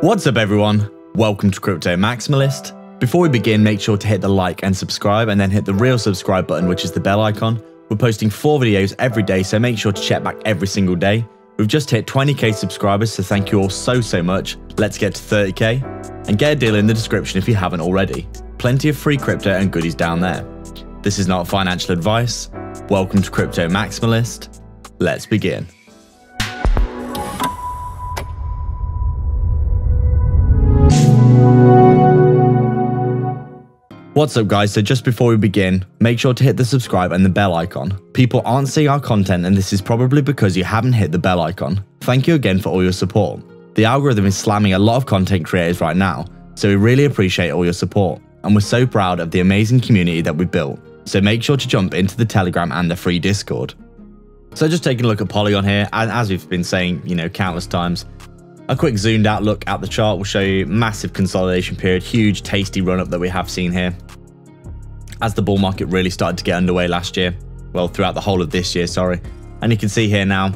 What's up everyone? Welcome to Crypto Maximalist. Before we begin, make sure to hit the like and subscribe, and then hit the real subscribe button, which is the bell icon. We're posting 4 videos every day, so make sure to check back every single day. We've just hit 20k subscribers, so thank you all so much. Let's get to 30k, and get a deal in the description if you haven't already. Plenty of free crypto and goodies down there. This is not financial advice. Welcome to Crypto Maximalist. Let's begin. What's up guys, so just before we begin, make sure to hit the subscribe and the bell icon. People aren't seeing our content, and this is probably because you haven't hit the bell icon. Thank you again for all your support. The algorithm is slamming a lot of content creators right now, so we really appreciate all your support, and we're so proud of the amazing community that we've built. So make sure to jump into the Telegram and the free Discord. So just taking a look at Polygon here, and as we've been saying, you know, countless times, a quick zoomed out look at the chart will show you massive consolidation period, huge tasty run up that we have seen here. As the bull market really started to get underway last year, well, throughout the whole of this year, sorry. And you can see here now,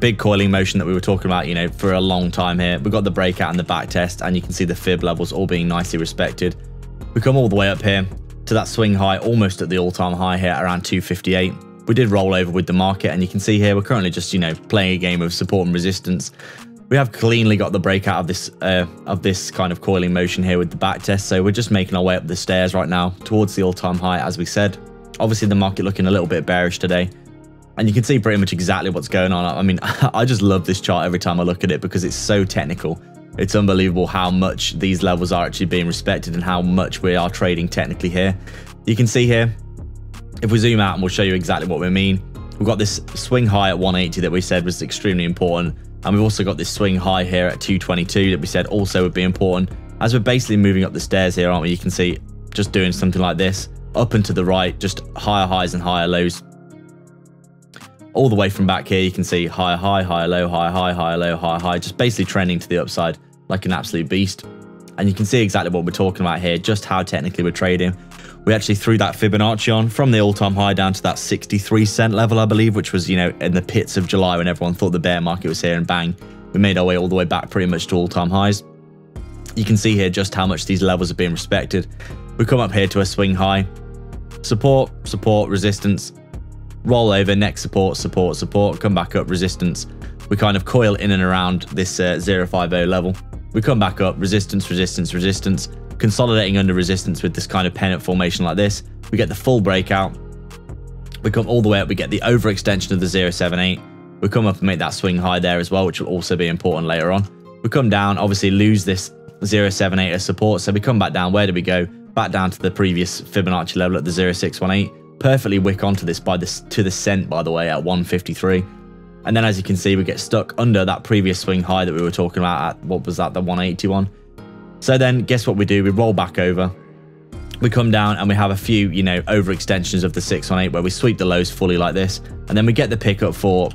big coiling motion that we were talking about, you know, for a long time here. We've got the breakout and the back test, and you can see the fib levels all being nicely respected. We come all the way up here to that swing high, almost at the all-time high here around 258. We did roll over with the market, and you can see here we're currently just, you know, playing a game of support and resistance. We have cleanly got the breakout of this kind of coiling motion here with the back test, so we're just making our way up the stairs right now towards the all-time high, as we said. Obviously, the market looking a little bit bearish today, and you can see pretty much exactly what's going on. I mean, I just love this chart every time I look at it because it's so technical. It's unbelievable how much these levels are actually being respected and how much we are trading technically here. You can see here, if we zoom out, and we'll show you exactly what we mean, we've got this swing high at 180 that we said was extremely important. And we've also got this swing high here at 222 that we said also would be important. As we're basically moving up the stairs here, aren't we? You can see just doing something like this, up and to the right, just higher highs and higher lows. All the way from back here, you can see higher high, higher low, higher high, higher low, higher high, just basically trending to the upside like an absolute beast. And you can see exactly what we're talking about here, just how technically we're trading. We actually threw that Fibonacci on from the all-time high down to that 63¢ level, I believe, which was, you know, in the pits of July when everyone thought the bear market was here, and bang, we made our way all the way back pretty much to all-time highs. You can see here just how much these levels are being respected. We come up here to a swing high, support, support, resistance, roll over, next support, support, support, come back up, resistance. We kind of coil in and around this 050 level. We come back up, resistance, resistance, resistance, consolidating under resistance with this kind of pennant formation like this. We get the full breakout. We come all the way up, we get the overextension of the 078. We come up and make that swing high there as well, which will also be important later on. We come down, obviously lose this 078 as support. So we come back down, where do we go? Back down to the previous Fibonacci level at the 0618. Perfectly wick onto this by this to the cent, by the way, at 153. And then, as you can see, we get stuck under that previous swing high that we were talking about at, what was that, the 181. So then, guess what we do? We roll back over, we come down, and we have a few, you know, overextensions of the 618 where we sweep the lows fully like this. And then we get the pickup for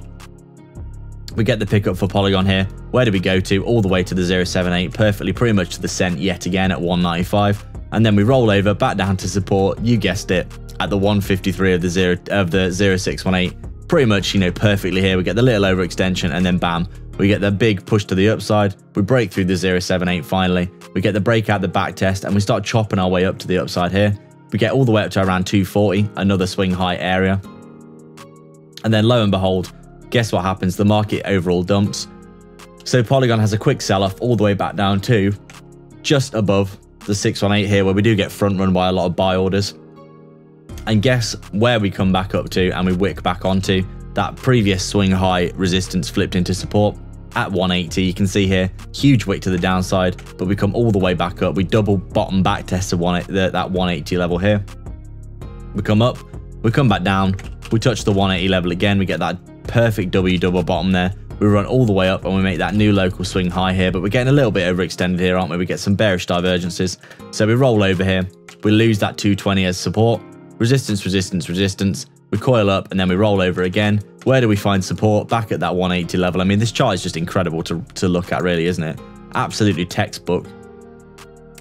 Polygon here. Where do we go to? All the way to the 078, perfectly pretty much to the cent yet again at 195. And then we roll over back down to support, you guessed it, at the 153 of the 0618. Pretty much, you know, perfectly here. We get the little overextension, and then bam, we get the big push to the upside. We break through the 078 finally. We get the breakout, the back test, and we start chopping our way up to the upside here. We get all the way up to around 240, another swing high area. And then lo and behold, guess what happens? The market overall dumps. So Polygon has a quick sell-off all the way back down to just above the 618 here, where we do get front run by a lot of buy orders. And guess where we come back up to, and we wick back onto that previous swing high resistance flipped into support at 180. You can see here, huge wick to the downside, but we come all the way back up. We double bottom back test that 180 level here. We come up, we come back down, we touch the 180 level again. We get that perfect W double bottom there. We run all the way up, and we make that new local swing high here, but we're getting a little bit overextended here, aren't we? We get some bearish divergences. So we roll over here, we lose that 220 as support. Resistance, resistance, resistance. We coil up, and then we roll over again. Where do we find support? Back at that 180 level. I mean, this chart is just incredible to look at, really, isn't it? Absolutely textbook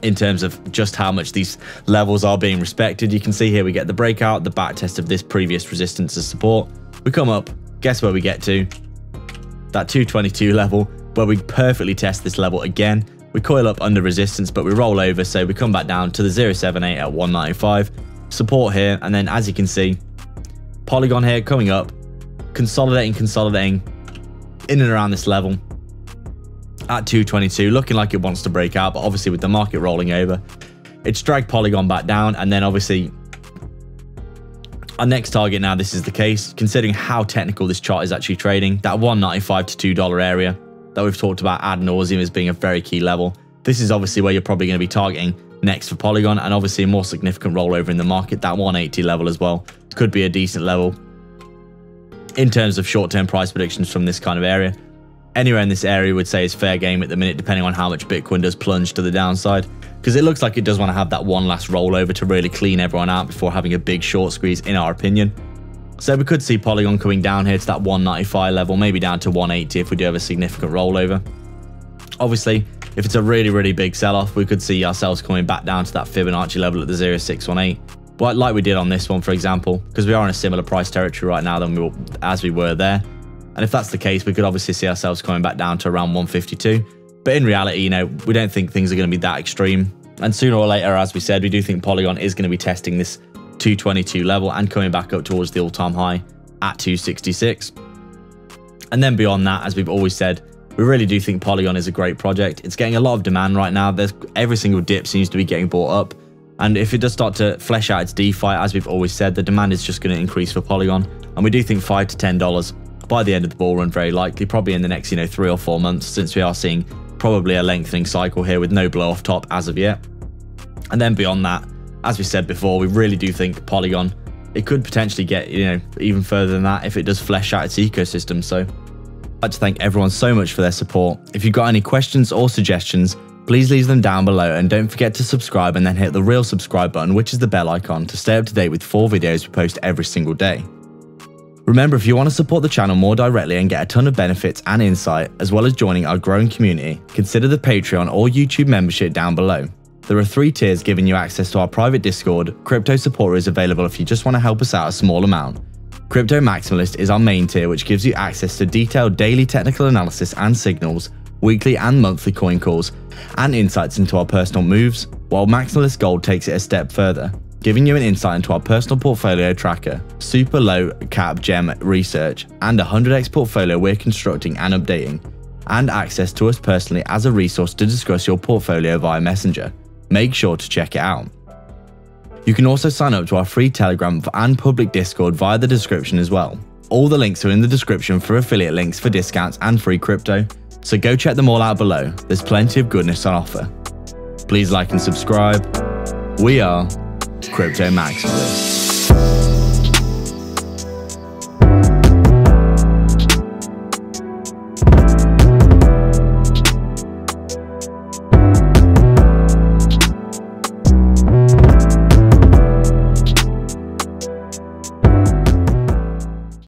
in terms of just how much these levels are being respected. You can see here we get the breakout, the back test of this previous resistance as support. We come up, guess where we get to? That 222 level. where we perfectly test this level again. We coil up under resistance, but we roll over, so we come back down to the 078 at 195, support here, and then as you can see, Polygon here coming up, consolidating in and around this level at 222, looking like it wants to break out, but obviously with the market rolling over, it's dragged Polygon back down, and then obviously our next target now, this is the case, considering how technical this chart is actually trading, that $1.95 to $2 area that we've talked about ad nauseum as being a very key level. This is obviously where you're probably going to be targeting next for Polygon, and obviously a more significant rollover in the market, that 180 level as well. Could be a decent level in terms of short-term price predictions from this kind of area. Anywhere in this area would say is fair game at the minute, depending on how much Bitcoin does plunge to the downside, because it looks like it does want to have that one last rollover to really clean everyone out before having a big short squeeze, in our opinion. So we could see Polygon coming down here to that 195 level, maybe down to 180 if we do have a significant rollover. Obviously, if it's a really, really big sell-off, we could see ourselves coming back down to that Fibonacci level at the 0.618, but like we did on this one, for example, because we are in a similar price territory right now than we were there. And if that's the case, we could obviously see ourselves coming back down to around 152. But in reality, you know, we don't think things are going to be that extreme. And sooner or later, as we said, we do think Polygon is going to be testing this 222 level and coming back up towards the all-time high at 266. And then beyond that, as we've always said, we really do think Polygon is a great project. It's getting a lot of demand right now. Every single dip seems to be getting bought up. And if it does start to flesh out its DeFi, as we've always said, the demand is just going to increase for Polygon. And we do think $5 to $10 by the end of the bull run, very likely, probably in the next, you know, 3 or 4 months, since we are seeing probably a lengthening cycle here with no blow off top as of yet. And then beyond that, as we said before, we really do think Polygon, it could potentially get, you know, even further than that if it does flesh out its ecosystem. So I'd like to thank everyone so much for their support. If you've got any questions or suggestions, please leave them down below, and don't forget to subscribe and then hit the real subscribe button, which is the bell icon, to stay up to date with 4 videos we post every single day. Remember, if you want to support the channel more directly and get a ton of benefits and insight, as well as joining our growing community, consider the Patreon or YouTube membership down below. There are 3 tiers giving you access to our private Discord, crypto support is available if you just want to help us out a small amount. Crypto Maximalist is our main tier, which gives you access to detailed daily technical analysis and signals, weekly and monthly coin calls, and insights into our personal moves, while Maximalist Gold takes it a step further, giving you an insight into our personal portfolio tracker, super low cap gem research, and a 100x portfolio we're constructing and updating, and access to us personally as a resource to discuss your portfolio via Messenger. Make sure to check it out. You can also sign up to our free Telegram and public Discord via the description as well. All the links are in the description for affiliate links for discounts and free crypto, so go check them all out below. There's plenty of goodness on offer. Please like and subscribe. We are Crypto Maximalist.